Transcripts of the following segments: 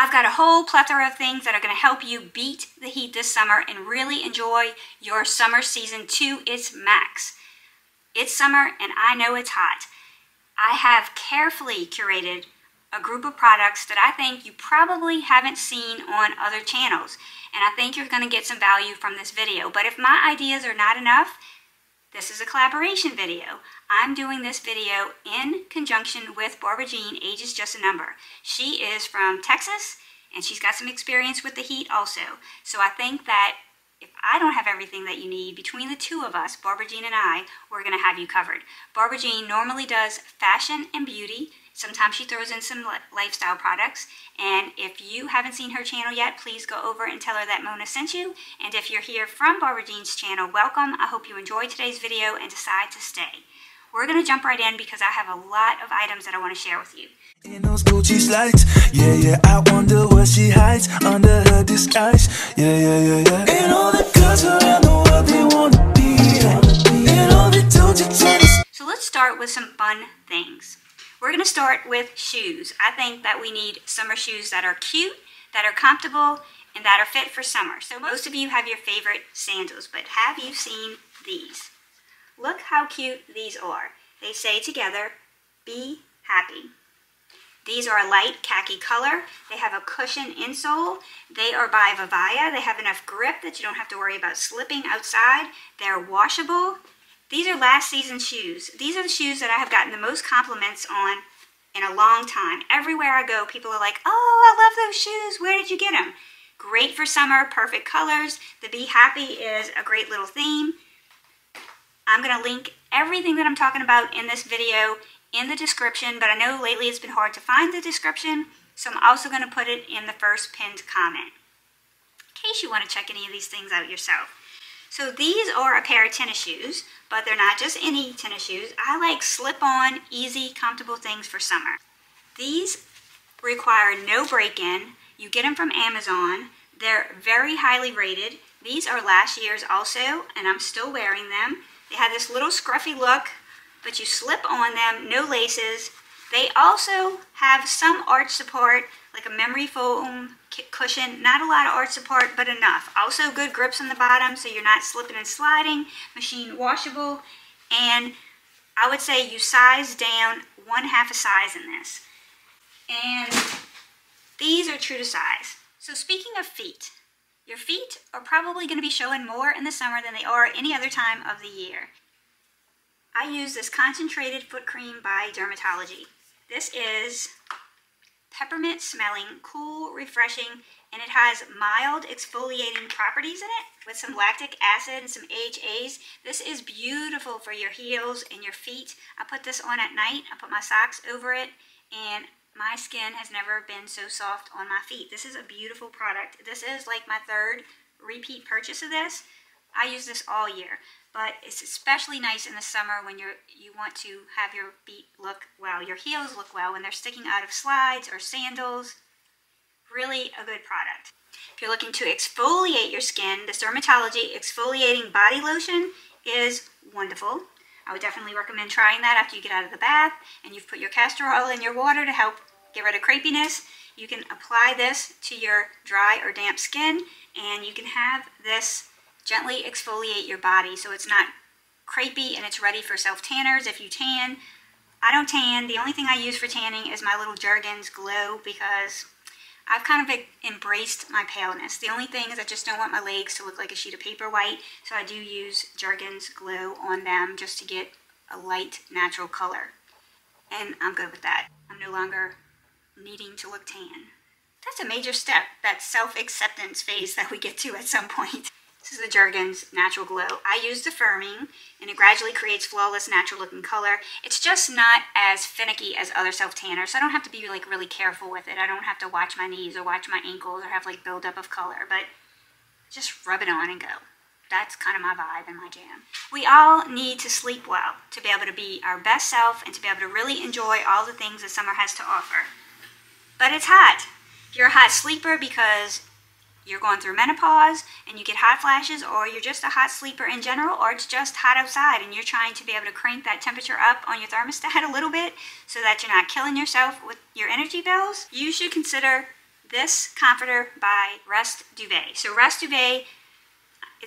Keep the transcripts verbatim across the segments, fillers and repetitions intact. I've got a whole plethora of things that are going to help you beat the heat this summer and really enjoy your summer season to its max. It's summer and I know it's hot. I have carefully curated a group of products that I think you probably haven't seen on other channels, and I think you're going to get some value from this video. But if my ideas are not enough, this is a collaboration video. I'm doing this video in conjunction with Barbara Jean, Age is Just a Number. She is from Texas, and she's got some experience with the heat also. So I think that if I don't have everything that you need, between the two of us, Barbara Jean and I, we're going to have you covered. Barbara Jean normally does fashion and beauty. Sometimes she throws in some lifestyle products, and if you haven't seen her channel yet, please go over and tell her that Mona sent you. And if you're here from Barbara Jean's channel, welcome. I hope you enjoyed today's video and decide to stay. We're going to jump right in because I have a lot of items that I want to share with you. In those Gucci slides, yeah, yeah, I wonder what she hides under her disguise, yeah, yeah, yeah, yeah. And all the girls around the world, they want to be, and all the dudes you tell us. So let's start with some fun things. We're going to start with shoes. I think that we need summer shoes that are cute, that are comfortable, and that are fit for summer. So most of you have your favorite sandals, but have you seen these? Look how cute these are. They say together, be happy. These are a light khaki color. They have a cushion insole. They are by Vivaia. They have enough grip that you don't have to worry about slipping outside. They're washable. These are last season shoes. These are the shoes that I have gotten the most compliments on in a long time. Everywhere I go, people are like, oh, I love those shoes. Where did you get them? Great for summer, perfect colors. The Be Happy is a great little theme. I'm going to link everything that I'm talking about in this video in the description, but I know lately it's been hard to find the description, so I'm also going to put it in the first pinned comment in case you want to check any of these things out yourself. So these are a pair of tennis shoes, but they're not just any tennis shoes. I like slip-on, easy, comfortable things for summer. These require no break-in. You get them from Amazon. They're very highly rated. These are last year's also, and I'm still wearing them. They have this little scruffy look, but you slip on them, no laces. They also have some arch support, like a memory foam cushion. Not a lot of arch support, but enough. Also good grips on the bottom, so you're not slipping and sliding. Machine washable. And I would say you size down one half a size in this. And these are true to size. So speaking of feet, your feet are probably going to be showing more in the summer than they are any other time of the year. I use this concentrated foot cream by Dermatology. This is peppermint smelling, cool, refreshing, and it has mild exfoliating properties in it with some lactic acid and some H As. This is beautiful for your heels and your feet. I put this on at night. I put my socks over it, and my skin has never been so soft on my feet. This is a beautiful product. This is like my third repeat purchase of this. I use this all year, but it's especially nice in the summer when you're you want to have your feet look well, your heels look well when they're sticking out of slides or sandals. Really a good product. If you're looking to exfoliate your skin, this Dermatology exfoliating body lotion is wonderful. I would definitely recommend trying that after you get out of the bath and you've put your castor oil in your water to help get rid of crepiness. You can apply this to your dry or damp skin, and you can have this gently exfoliate your body so it's not crepey and it's ready for self-tanners if you tan. I don't tan. The only thing I use for tanning is my little Jergens Glow because I've kind of embraced my paleness. The only thing is I just don't want my legs to look like a sheet of paper white, so I do use Jergens Glow on them just to get a light, natural color. And I'm good with that. I'm no longer needing to look tan. That's a major step, that self-acceptance phase that we get to at some point. This is the Jergens Natural Glow. I use the firming, and it gradually creates flawless, natural-looking color. It's just not as finicky as other self-tanners, so I don't have to be, like, really careful with it. I don't have to watch my knees or watch my ankles or have, like, buildup of color, but just rub it on and go. That's kind of my vibe and my jam. We all need to sleep well to be able to be our best self and to be able to really enjoy all the things that summer has to offer. But it's hot. You're a hot sleeper because you're going through menopause and you get hot flashes, or you're just a hot sleeper in general, or it's just hot outside and you're trying to be able to crank that temperature up on your thermostat a little bit so that you're not killing yourself with your energy bills. You should consider this comforter by Rest Duvet. So Rest Duvet,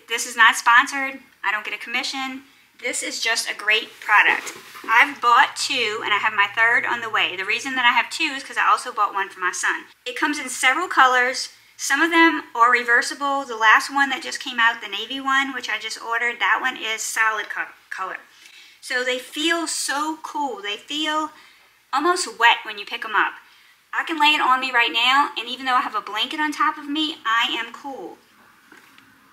this is not sponsored. I don't get a commission. This is just a great product. I've bought two and I have my third on the way. The reason that I have two is because I also bought one for my son. It comes in several colors. Some of them are reversible. The last one that just came out, the navy one, which I just ordered, that one is solid color. So they feel so cool. They feel almost wet when you pick them up. I can lay it on me right now, and even though I have a blanket on top of me, I am cool.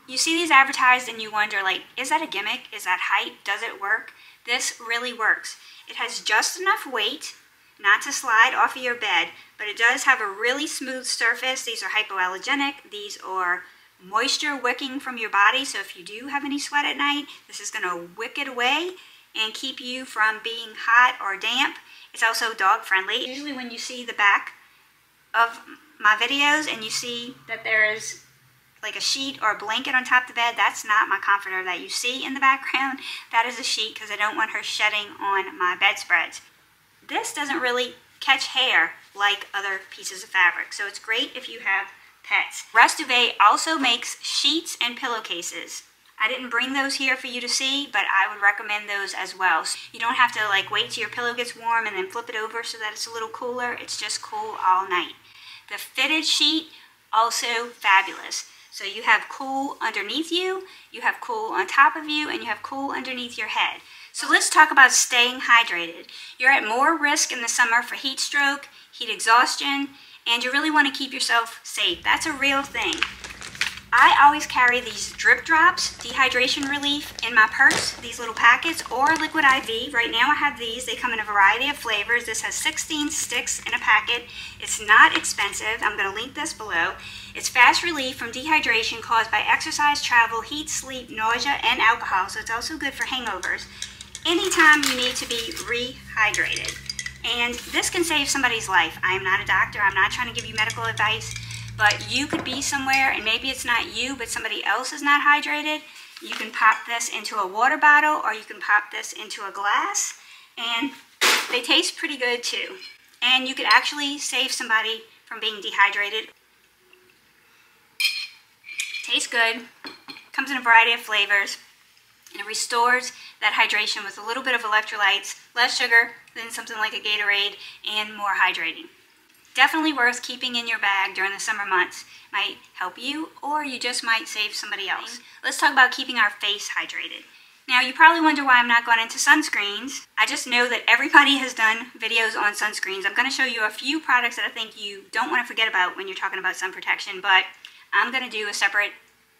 You see these advertised and you wonder, like, is that a gimmick? Is that hype? Does it work? This really works. It has just enough weight not to slide off of your bed, but it does have a really smooth surface. These are hypoallergenic. These are moisture wicking from your body, so if you do have any sweat at night, this is going to wick it away and keep you from being hot or damp. It's also dog friendly. Usually when you see the back of my videos and you see that there is like a sheet or a blanket on top of the bed, that's not my comforter that you see in the background. That is a sheet because I don't want her shedding on my bedspreads. This doesn't really catch hair like other pieces of fabric, so it's great if you have pets. Rest Duvet also makes sheets and pillowcases. I didn't bring those here for you to see, but I would recommend those as well. So you don't have to like wait till your pillow gets warm and then flip it over so that it's a little cooler. It's just cool all night. The fitted sheet, also fabulous. So you have cool underneath you, you have cool on top of you, and you have cool underneath your head. So let's talk about staying hydrated. You're at more risk in the summer for heat stroke, heat exhaustion, and you really want to keep yourself safe. That's a real thing. I always carry these Drip Drops, dehydration relief, in my purse, these little packets, or Liquid I V. Right now I have these. They come in a variety of flavors. This has sixteen sticks in a packet. It's not expensive. I'm going to link this below. It's fast relief from dehydration caused by exercise, travel, heat, sleep, nausea, and alcohol, so it's also good for hangovers. Anytime you need to be rehydrated. And this can save somebody's life. I am not a doctor. I'm not trying to give you medical advice. But you could be somewhere, and maybe it's not you, but somebody else is not hydrated. You can pop this into a water bottle, or you can pop this into a glass, and they taste pretty good too. And you could actually save somebody from being dehydrated. Tastes good, comes in a variety of flavors, and it restores that hydration with a little bit of electrolytes, less sugar than something like a Gatorade, and more hydrating. Definitely worth keeping in your bag during the summer months. Might help you, or you just might save somebody else. Let's talk about keeping our face hydrated. Now, you probably wonder why I'm not going into sunscreens. I just know that everybody has done videos on sunscreens. I'm going to show you a few products that I think you don't want to forget about when you're talking about sun protection, but I'm going to do a separate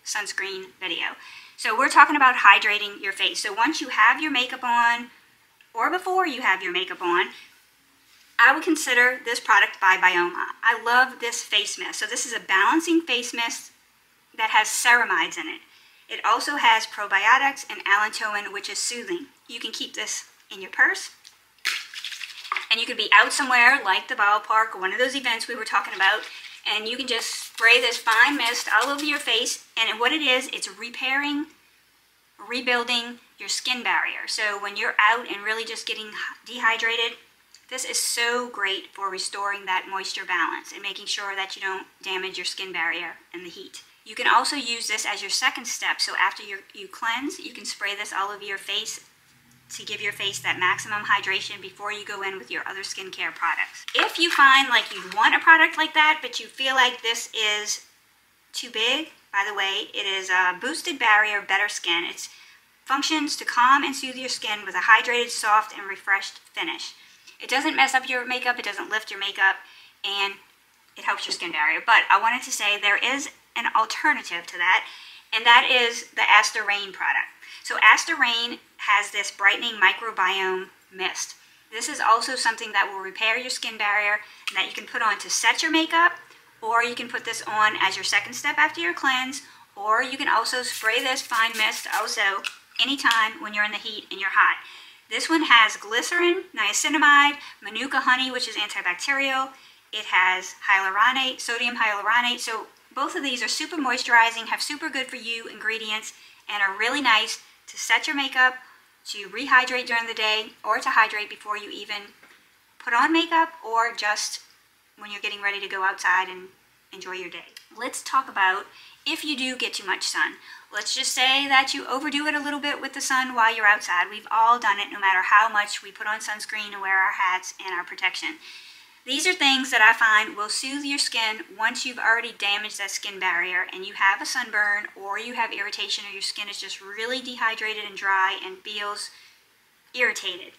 sunscreen video. So we're talking about hydrating your face. So once you have your makeup on, or before you have your makeup on, I would consider this product by Bioma. I love this face mist. So this is a balancing face mist that has ceramides in it. It also has probiotics and allantoin, which is soothing. You can keep this in your purse, and you could be out somewhere like the ballpark or one of those events we were talking about, and you can just spray this fine mist all over your face, and what it is, it's repairing, rebuilding your skin barrier. So when you're out and really just getting dehydrated, this is so great for restoring that moisture balance and making sure that you don't damage your skin barrier in the heat. You can also use this as your second step. So after you, you cleanse, you can spray this all over your face to give your face that maximum hydration before you go in with your other skincare products. If you find like you want a product like that, but you feel like this is too big, by the way, it is a Boosted Barrier Better Skin. It functions to calm and soothe your skin with a hydrated, soft, and refreshed finish. It doesn't mess up your makeup, it doesn't lift your makeup, and it helps your skin barrier. But I wanted to say there is an alternative to that, and that is the Astarein product. So Astarein has this brightening microbiome mist. This is also something that will repair your skin barrier and that you can put on to set your makeup, or you can put this on as your second step after your cleanse, or you can also spray this fine mist also anytime when you're in the heat and you're hot. This one has glycerin, niacinamide, manuka honey, which is antibacterial. It has hyaluronate, sodium hyaluronate. So both of these are super moisturizing, have super good for you ingredients, and are really nice to set your makeup, to rehydrate during the day, or to hydrate before you even put on makeup, or just when you're getting ready to go outside and enjoy your day. Let's talk about if you do get too much sun. Let's just say that you overdo it a little bit with the sun while you're outside. We've all done it, no matter how much we put on sunscreen and wear our hats and our protection. These are things that I find will soothe your skin once you've already damaged that skin barrier and you have a sunburn or you have irritation or your skin is just really dehydrated and dry and feels irritated.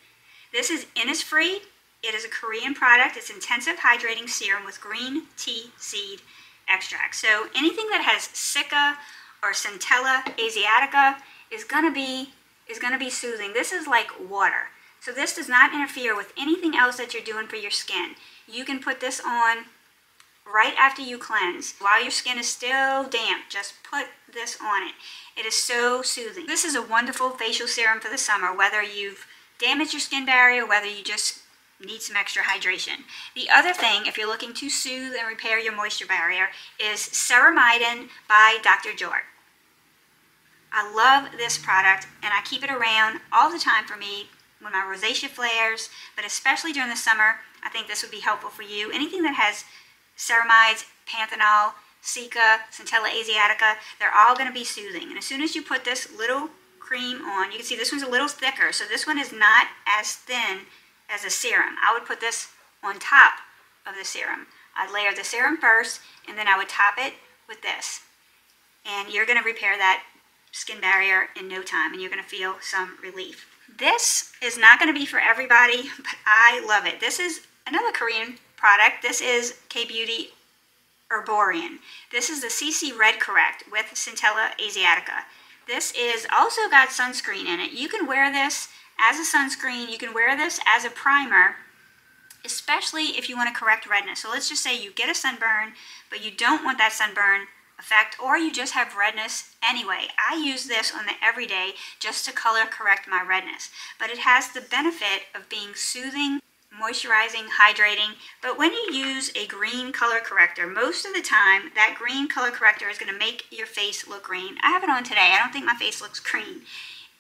This is Innisfree. It is a Korean product. It's intensive hydrating serum with green tea seed extract. So anything that has Cica or Centella asiatica is gonna be is gonna be soothing. This is like water. So this does not interfere with anything else that you're doing for your skin. You can put this on right after you cleanse. While your skin is still damp, just put this on it. It is so soothing. This is a wonderful facial serum for the summer, whether you've damaged your skin barrier, whether you just need some extra hydration. The other thing, if you're looking to soothe and repair your moisture barrier, is Ceramidin by Doctor Jart. I love this product and I keep it around all the time for me when my rosacea flares, but especially during the summer, I think this would be helpful for you. Anything that has ceramides, panthenol, Cica, Centella asiatica, they're all going to be soothing. And as soon as you put this little cream on, you can see this one's a little thicker, so this one is not as thin as a serum. I would put this on top of the serum. I'd layer the serum first, and then I would top it with this. And you're going to repair that skin barrier in no time, and you're going to feel some relief. This is not going to be for everybody, but I love it. This is another Korean product. This is K-Beauty Erborian. This is the C C Red Correct with Centella asiatica. This is also got sunscreen in it. You can wear this as a sunscreen. You can wear this as a primer, especially if you want to correct redness. So let's just say you get a sunburn, but you don't want that sunburn effect, or you just have redness anyway. I use this on the everyday just to color correct my redness, but it has the benefit of being soothing, moisturizing, hydrating. But when you use a green color corrector, most of the time that green color corrector is going to make your face look green. I have it on today. I don't think my face looks green.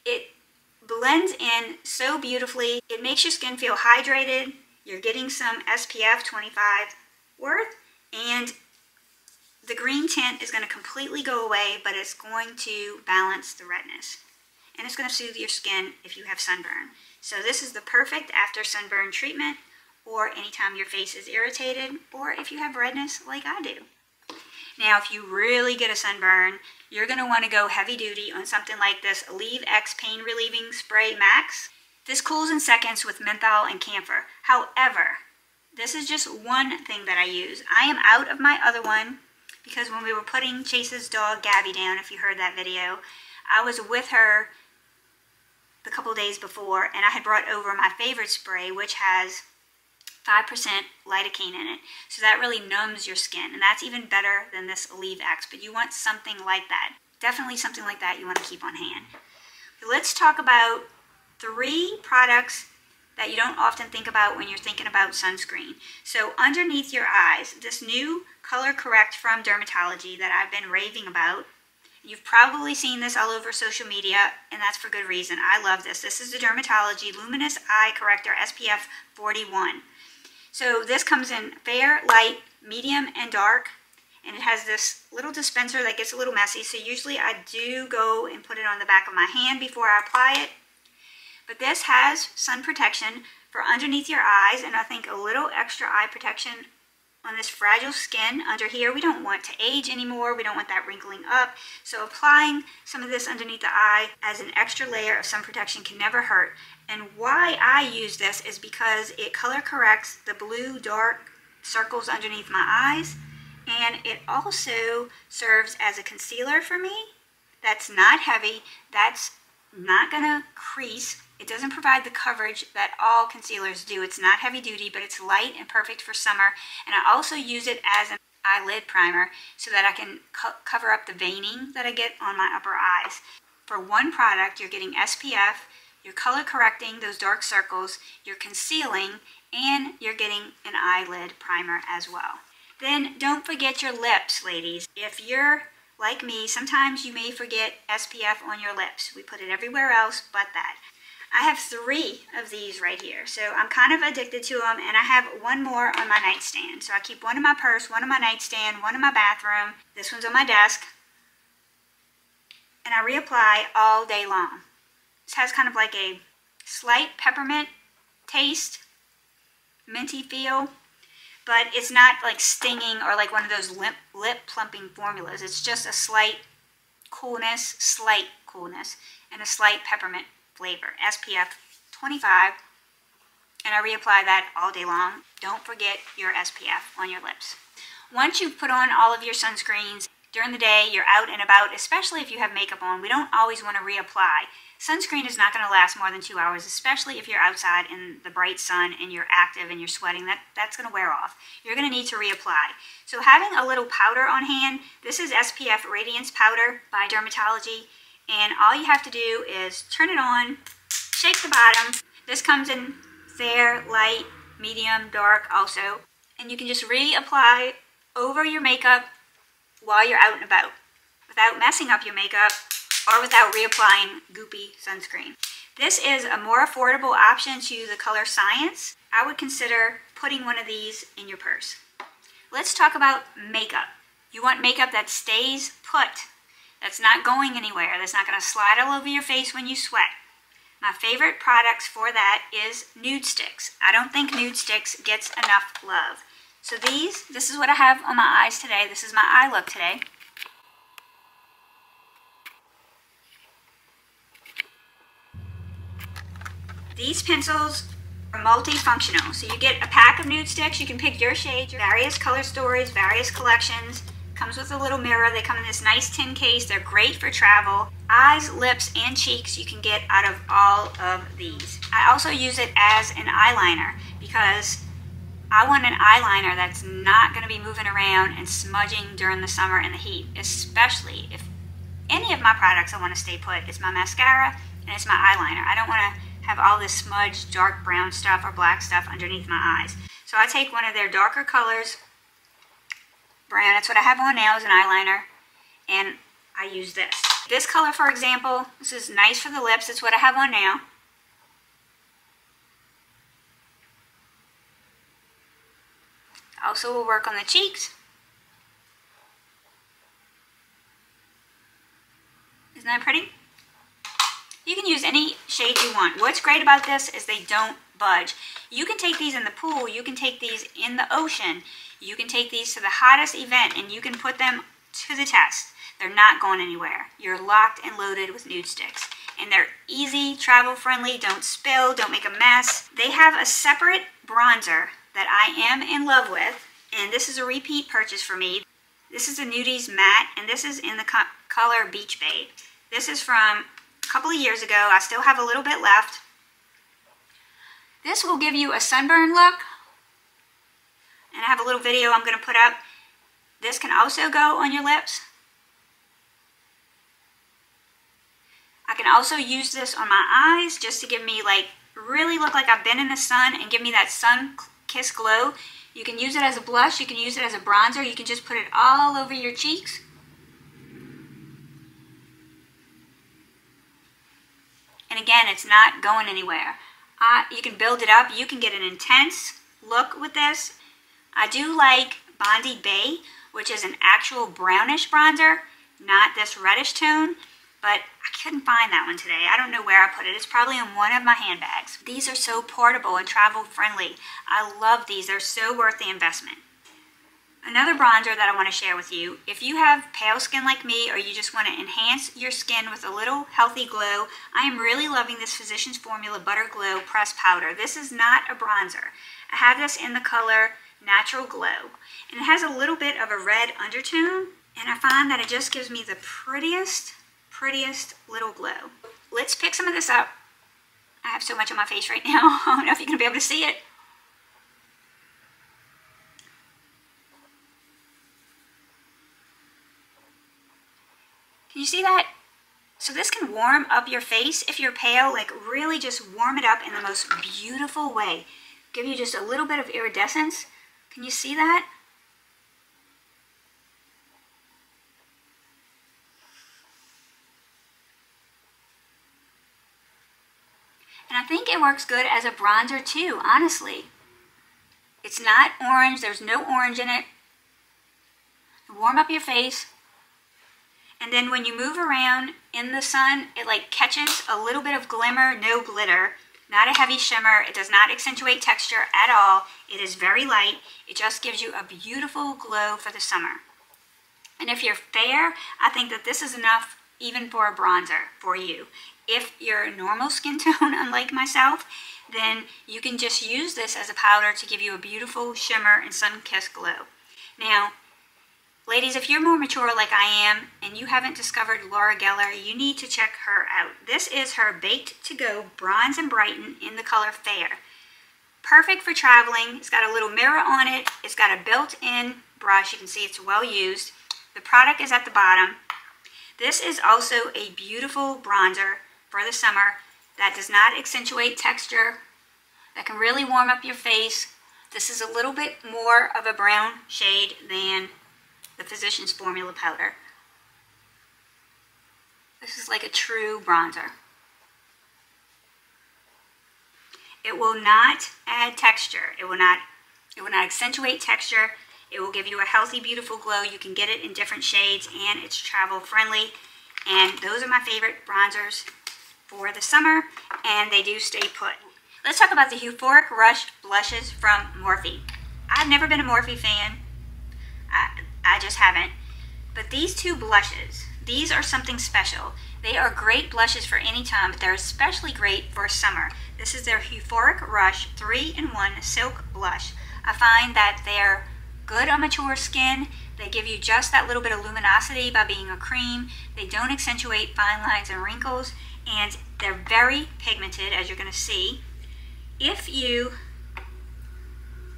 It blends in so beautifully. It makes your skin feel hydrated. You're getting some S P F twenty-five worth, and the green tint is going to completely go away, but it's going to balance the redness, and it's going to soothe your skin if you have sunburn. So this is the perfect after sunburn treatment, or anytime your face is irritated, or if you have redness like I do. Now, if you really get a sunburn, you're going to want to go heavy duty on something like this Aleve X Pain Relieving Spray Max. This cools in seconds with menthol and camphor. However, this is just one thing that I use. I am out of my other one, because when we were putting Chase's dog Gabby down, if you heard that video, I was with her the couple days before, and I had brought over my favorite spray, which has five percent lidocaine in it. So that really numbs your skin, and that's even better than this Aleve X, but you want something like that. Definitely something like that you want to keep on hand. Let's talk about three products that you don't often think about when you're thinking about sunscreen. So underneath your eyes, this new Color Correct from Dermatology that I've been raving about. You've probably seen this all over social media, and that's for good reason. I love this. This is the Dermatology Luminous Eye Corrector S P F forty-one. So this comes in fair, light, medium, and dark, and it has this little dispenser that gets a little messy, so usually I do go and put it on the back of my hand before I apply it. But this has sun protection for underneath your eyes, and I think a little extra eye protection on this fragile skin under here. We don't want to age anymore. We don't want that wrinkling up. So applying some of this underneath the eye as an extra layer of sun protection can never hurt. And why I use this is because it color corrects the blue dark circles underneath my eyes, and it also serves as a concealer for me. That's not heavy. That's not gonna crease. It doesn't provide the coverage that all concealers do. It's not heavy duty, but it's light and perfect for summer. And I also use it as an eyelid primer so that I can co cover up the veining that I get on my upper eyes. For one product, you're getting S P F, you're color correcting those dark circles, you're concealing, and you're getting an eyelid primer as well. Then don't forget your lips, ladies. If you're like me, sometimes you may forget S P F on your lips. We put it everywhere else but that. I have three of these right here, so I'm kind of addicted to them, and I have one more on my nightstand. So I keep one in my purse, one on my nightstand, one in my bathroom. This one's on my desk, and I reapply all day long. This has kind of like a slight peppermint taste, minty feel, but it's not like stinging or like one of those lip, lip plumping formulas. It's just a slight coolness, slight coolness, and a slight peppermint flavor. S P F twenty-five, and I reapply that all day long. Don't forget your S P F on your lips. Once you've put on all of your sunscreens during the day, you're out and about, especially if you have makeup on, we don't always want to reapply. Sunscreen is not going to last more than two hours, especially if you're outside in the bright sun and you're active and you're sweating. That, that's going to wear off. You're going to need to reapply. So having a little powder on hand, this is S P F Radiance Powder by Dermatology, and all you have to do is turn it on, shake the bottom. This comes in fair, light, medium, dark also, and you can just reapply over your makeup while you're out and about without messing up your makeup or without reapplying goopy sunscreen. This is a more affordable option to the color Science. I would consider putting one of these in your purse. Let's talk about makeup. You want makeup that stays put, that's not going anywhere, that's not going to slide all over your face when you sweat. My favorite products for that is Nudestix. I don't think Nudestix gets enough love. So these, this is what I have on my eyes today. This is my eye look today. These pencils are multifunctional. So you get a pack of Nudestix. You can pick your shade, your various color stories, various collections. Comes with a little mirror. They come in this nice tin case. They're great for travel. Eyes, lips, and cheeks you can get out of all of these. I also use it as an eyeliner because I want an eyeliner that's not going to be moving around and smudging during the summer and the heat, especially if any of my products I want to stay put. It's my mascara and it's my eyeliner. I don't want to have all this smudged dark brown stuff or black stuff underneath my eyes. So I take one of their darker colors, brown, that's what I have on now as an eyeliner, and I use this. This color, for example, this is nice for the lips. That's what I have on now. Also will work on the cheeks. Isn't that pretty? You can use any shade you want. What's great about this is they don't budge. You can take these in the pool. You can take these in the ocean. You can take these to the hottest event, and you can put them to the test. They're not going anywhere. You're locked and loaded with Nudestix. And they're easy, travel-friendly, don't spill, don't make a mess. They have a separate bronzer that I am in love with, and this is a repeat purchase for me. This is the Nudies Matte, and this is in the co color Beach Babe. This is from a couple of years ago. I still have a little bit left. This will give you a sunburn look, and I have a little video I'm going to put up. This can also go on your lips. I can also use this on my eyes just to give me, like, really look like I've been in the sun and give me that sun Kiss Glow. You can use it as a blush, you can use it as a bronzer, you can just put it all over your cheeks. And again, it's not going anywhere. Uh, you can build it up, you can get an intense look with this. I do like Bondi Bay, which is an actual brownish bronzer, not this reddish tone, but I couldn't find that one today. I don't know where I put it. It's probably in one of my handbags. These are so portable and travel friendly. I love these. They're so worth the investment. Another bronzer that I want to share with you, if you have pale skin like me or you just want to enhance your skin with a little healthy glow, I am really loving this Physician's Formula Butter Glow Pressed Powder. This is not a bronzer. I have this in the color Natural Glow, and it has a little bit of a red undertone, and I find that it just gives me the prettiest prettiest little glow. Let's pick some of this up. I have so much on my face right now. I don't know if you're gonna be able to see it. Can you see that? So this can warm up your face if you're pale, like really just warm it up in the most beautiful way. Give you just a little bit of iridescence. Can you see that? And I think it works good as a bronzer too, honestly. It's not orange, there's no orange in it. Warm up your face. And then when you move around in the sun, it like catches a little bit of glimmer, no glitter. Not a heavy shimmer. It does not accentuate texture at all. It is very light. It just gives you a beautiful glow for the summer. And if you're fair, I think that this is enough even for a bronzer for you. If you're a normal skin tone, unlike myself, then you can just use this as a powder to give you a beautiful shimmer and sun-kissed glow. Now, ladies, if you're more mature like I am and you haven't discovered Laura Geller, you need to check her out. This is her Baked to Go Bronze and Brighten in the color Fair. Perfect for traveling. It's got a little mirror on it. It's got a built-in brush. You can see it's well used. The product is at the bottom. This is also a beautiful bronzer for the summer that does not accentuate texture, that can really warm up your face. This is a little bit more of a brown shade than the Physician's Formula powder. This is like a true bronzer. It will not add texture. It will not, it will not accentuate texture. It will give you a healthy, beautiful glow. You can get it in different shades and it's travel friendly. And those are my favorite bronzers for the summer, and they do stay put. Let's talk about the Euphoric Rush blushes from Morphe. I've never been a Morphe fan. I, I just haven't. But these two blushes, these are something special. They are great blushes for any time, but they're especially great for summer. This is their Euphoric Rush three in one Silk Blush. I find that they're good on mature skin. They give you just that little bit of luminosity by being a cream. They don't accentuate fine lines and wrinkles, and they're very pigmented, as you're going to see. If you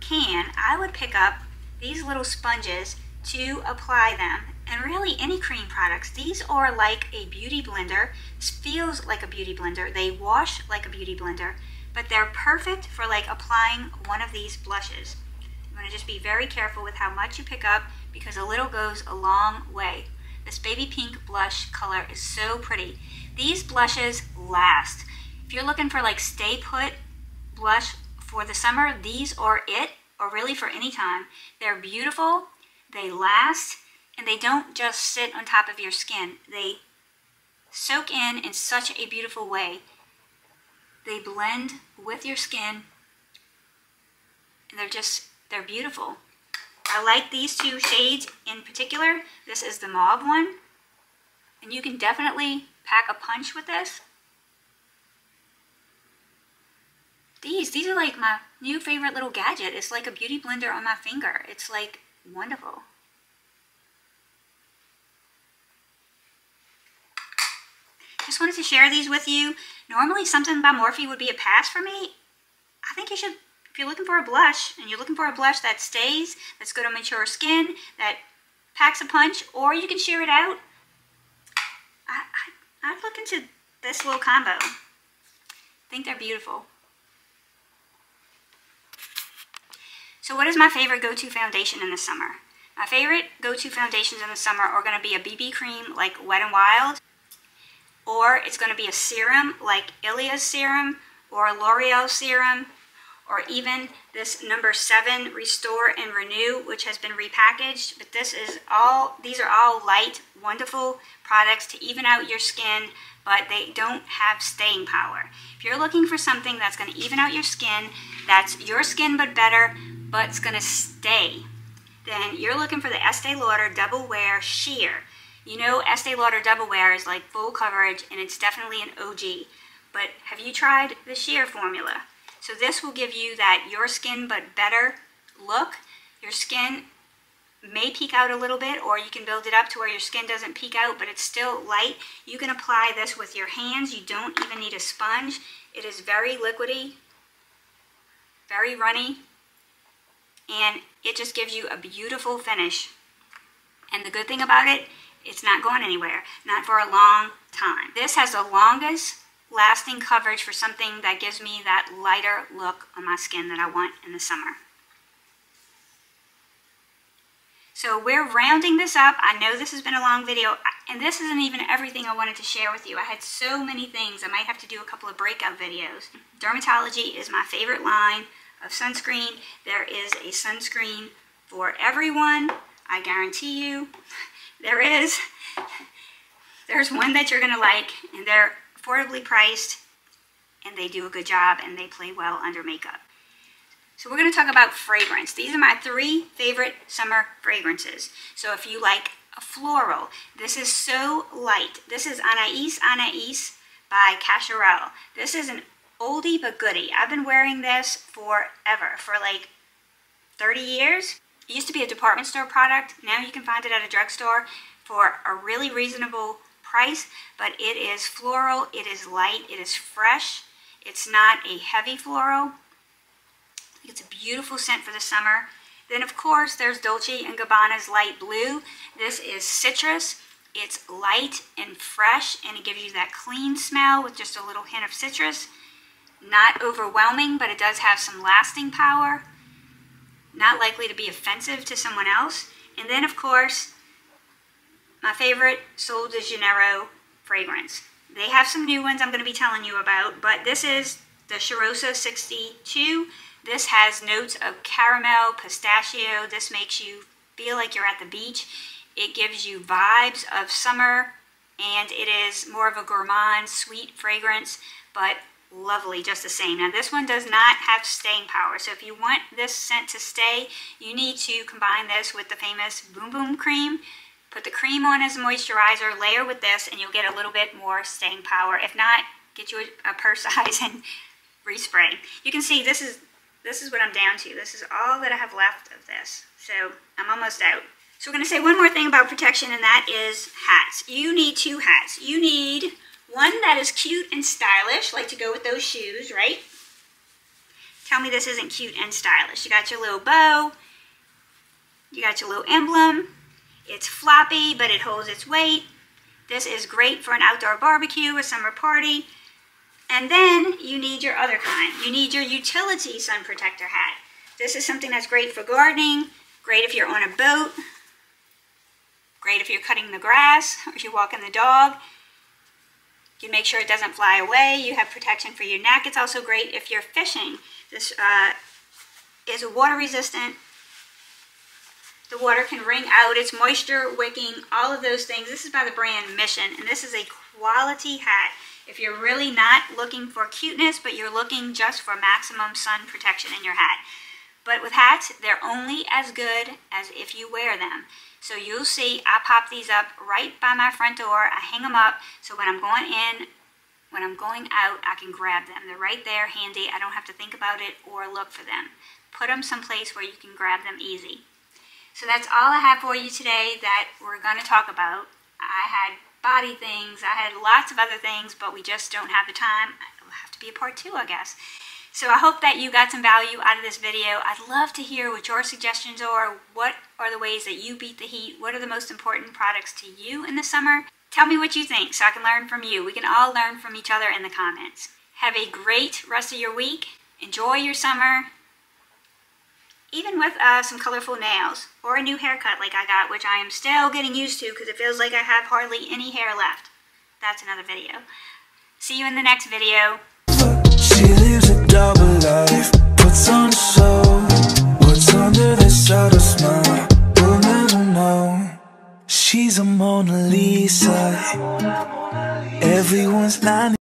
can, I would pick up these little sponges to apply them, and really any cream products. These are like a beauty blender. This feels like a beauty blender. They wash like a beauty blender, but they're perfect for like applying one of these blushes. You want to just be very careful with how much you pick up, because a little goes a long way. This baby pink blush color is so pretty. These blushes last. If you're looking for like stay put blush for the summer, these are it, or really for any time. They're beautiful. They last, and they don't just sit on top of your skin. They soak in in such a beautiful way. They blend with your skin, and they're just, they're beautiful. I like these two shades in particular. This is the mauve one, and you can definitely pack a punch with this. These, these are like my new favorite little gadget. It's like a beauty blender on my finger. It's like wonderful. Just wanted to share these with you. Normally something by Morphe would be a pass for me. I think you should, if you're looking for a blush, and you're looking for a blush that stays, that's good on mature skin, that packs a punch, or you can share it out. I, I, I'd look into this little combo. I think they're beautiful. So what is my favorite go-to foundation in the summer? My favorite go-to foundations in the summer are going to be a B B cream like Wet n Wild, or it's going to be a serum like Ilia's serum, or a L'Oreal serum, or even this number seven Restore and Renew, which has been repackaged. But this is all, these are all light, wonderful products to even out your skin, but they don't have staying power. If you're looking for something that's going to even out your skin, that's your skin but better, but it's going to stay, then you're looking for the Estee Lauder Double Wear Sheer. You know, Estee Lauder Double Wear is like full coverage, and it's definitely an O G. But have you tried the Sheer formula? So this will give you that your skin but better look. Your skin may peek out a little bit, or you can build it up to where your skin doesn't peek out, but it's still light. You can apply this with your hands. You don't even need a sponge. It is very liquidy, very runny, and it just gives you a beautiful finish. And the good thing about it, it's not going anywhere, not for a long time. This has the longest lasting coverage for something that gives me that lighter look on my skin that I want in the summer. So we're rounding this up. I know this has been a long video, and this isn't even everything I wanted to share with you. I had so many things. I might have to do a couple of breakup videos. Dermatology is my favorite line of sunscreen. There is a sunscreen for everyone, I guarantee you. There is. There's one that you're gonna like, and they're affordably priced, and they do a good job, and they play well under makeup. So we're going to talk about fragrance. These are my three favorite summer fragrances. So if you like a floral, this is so light. This is Anais Anais by Cacharel. This is an oldie but goodie. I've been wearing this forever, for like thirty years. It used to be a department store product. Now you can find it at a drugstore for a really reasonable price, but it is floral, it is light, it is fresh. It's not a heavy floral. It's a beautiful scent for the summer. Then of course there's Dolce and Gabbana's Light Blue. This is citrus. It's light and fresh, and it gives you that clean smell with just a little hint of citrus. Not overwhelming, but it does have some lasting power. Not likely to be offensive to someone else. And then of course, my favorite, Sol de Janeiro fragrance. They have some new ones I'm going to be telling you about, but this is the Charoso sixty-two. This has notes of caramel, pistachio. This makes you feel like you're at the beach. It gives you vibes of summer, and it is more of a gourmand, sweet fragrance, but lovely just the same. Now this one does not have staying power, so if you want this scent to stay, you need to combine this with the famous Boom Boom Cream. Put the cream on as a moisturizer, layer with this, and you'll get a little bit more staying power. If not, get you a, a purse size and respray. You can see this is This is what I'm down to. This is all that I have left of this. So I'm almost out. So we're going to say one more thing about protection, and that is hats. You need two hats. You need one that is cute and stylish, like to go with those shoes, right? Tell me this isn't cute and stylish. You got your little bow. You got your little emblem. It's floppy, but it holds its weight. This is great for an outdoor barbecue, a summer party. And then you need your other kind. You need your utility sun protector hat. This is something that's great for gardening, great if you're on a boat, great if you're cutting the grass or if you're walking the dog. You make sure it doesn't fly away. You have protection for your neck. It's also great if you're fishing. This uh, is water resistant. The water can wring out. It's moisture wicking, all of those things. This is by the brand Mission, and this is a quality hat. If you're really not looking for cuteness, but you're looking just for maximum sun protection in your hat. But with hats, they're only as good as if you wear them. So you'll see I pop these up right by my front door. I hang them up so when I'm going in, when I'm going out, I can grab them. They're right there, handy. I don't have to think about it or look for them. Put them someplace where you can grab them easy. So that's all I have for you today that we're going to talk about. I had body things, I had lots of other things, but we just don't have the time. It'll have to be a part two, I guess. So I hope that you got some value out of this video. I'd love to hear what your suggestions are. What are the ways that you beat the heat? What are the most important products to you in the summer? Tell me what you think so I can learn from you. We can all learn from each other in the comments. Have a great rest of your week. Enjoy your summer, even with uh, some colorful nails or a new haircut like I got, which I am still getting used to because it feels like I have hardly any hair left. That's another video. See you in the next video. She lives a double life, puts on a show. What's under the shadow smile, we'll never know. She's a Mona Lisa, everyone's lying.